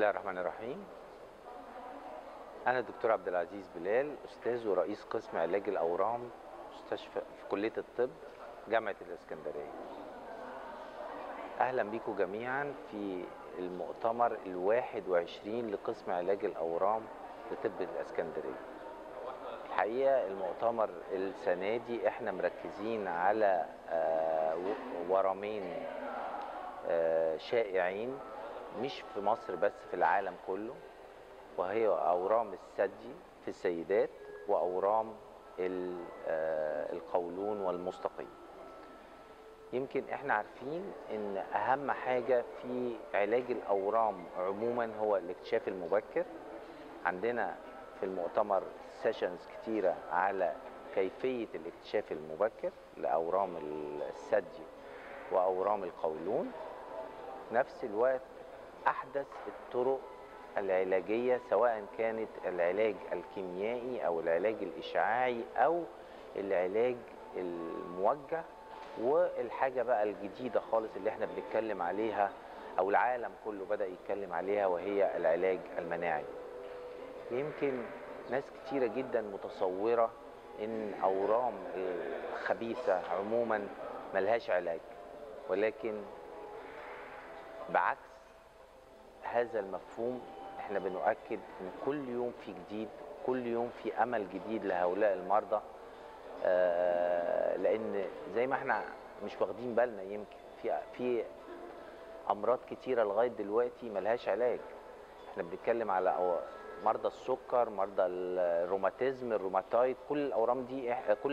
الله الرحمن الرحيم. أنا الدكتور عبدالعزيز بلال، أستاذ ورئيس قسم علاج الأورام مستشفى في كلية الطب جامعة الإسكندرية. أهلا بيكم جميعا في المؤتمر ال21 لقسم علاج الأورام لطب الإسكندرية. الحقيقة المؤتمر السنة دي احنا مركزين على ورمين شائعين مش في مصر بس، في العالم كله، وهي أورام الثدي في السيدات وأورام القولون والمستقيم. يمكن احنا عارفين ان اهم حاجة في علاج الأورام عموما هو الاكتشاف المبكر. عندنا في المؤتمر سيشنز كتيرة على كيفية الاكتشاف المبكر لأورام الثدي وأورام القولون. نفس الوقت أحدث الطرق العلاجية، سواء كانت العلاج الكيميائي أو العلاج الإشعاعي أو العلاج الموجه، والحاجة بقى الجديدة خالص اللي احنا بنتكلم عليها أو العالم كله بدأ يتكلم عليها، وهي العلاج المناعي. يمكن ناس كتيرة جدا متصورة إن أورام الخبيثة عموما ملهاش علاج، ولكن بعكس هذا المفهوم احنا بنؤكد ان كل يوم في جديد، كل يوم في امل جديد لهؤلاء المرضى، لان زي ما احنا مش واخدين بالنا يمكن في امراض كتيره لغايه دلوقتي ملهاش علاج. احنا بنتكلم على مرضى السكر، مرضى الروماتيزم، الروماتايد، كل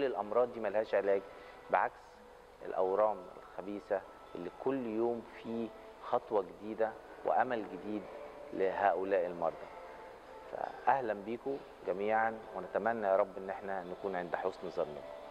الامراض دي ملهاش علاج، بعكس الاورام الخبيثه اللي كل يوم في خطوه جديده وأمل جديد لهؤلاء المرضى. فأهلا بيكم جميعا، ونتمنى يا رب إن احنا نكون عند حسن ظنكم.